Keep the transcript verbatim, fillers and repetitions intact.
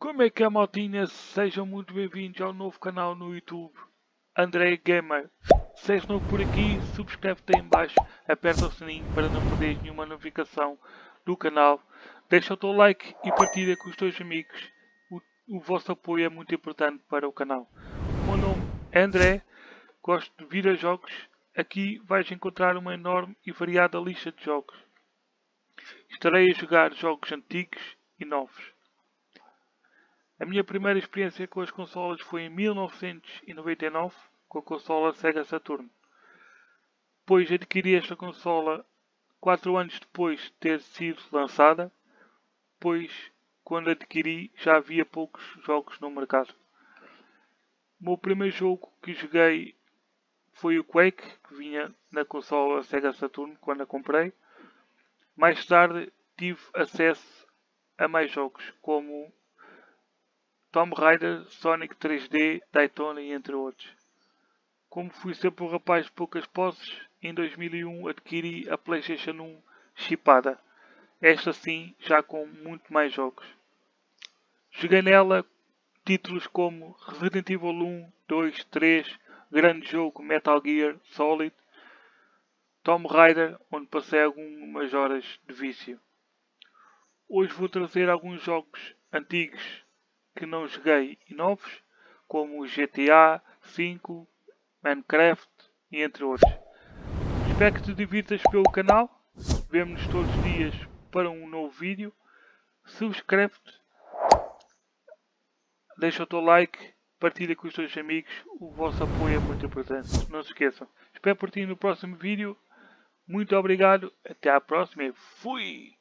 Como é que é, maltinha? Sejam muito bem-vindos ao novo canal no YouTube, André Gamer. Se és novo por aqui, subscreve-te aí em baixo, aperta o sininho para não perderes nenhuma notificação do canal. Deixa o teu like e partilha com os teus amigos. O vosso apoio é muito importante para o canal. O meu nome é André, gosto de vir a jogos. Aqui vais encontrar uma enorme e variada lista de jogos. Estarei a jogar jogos antigos e novos. A minha primeira experiência com as consolas foi em mil novecentos e noventa e nove, com a consola Sega Saturn. Depois adquiri esta consola quatro anos depois de ter sido lançada, pois quando adquiri já havia poucos jogos no mercado. O meu primeiro jogo que joguei foi o Quake, que vinha na consola Sega Saturn quando a comprei. Mais tarde tive acesso a mais jogos como Tomb Raider, Sonic três D, Daytona e entre outros. Como fui sempre um rapaz de poucas posses, em dois mil e um adquiri a PlayStation um chipada. Esta sim já com muito mais jogos. Joguei nela títulos como Resident Evil um, dois, três, grande jogo Metal Gear Solid, Tomb Raider, onde passei algumas horas de vício. Hoje vou trazer alguns jogos antigos que não joguei e novos, como G T A cinco, Minecraft e entre outros. Espero que te divirtas pelo canal. Vemo-nos todos os dias para um novo vídeo. Subscreve-te, deixa o teu like, partilha com os teus amigos, o vosso apoio é muito importante, não se esqueçam. Espero por ti no próximo vídeo, muito obrigado, até à próxima e fui!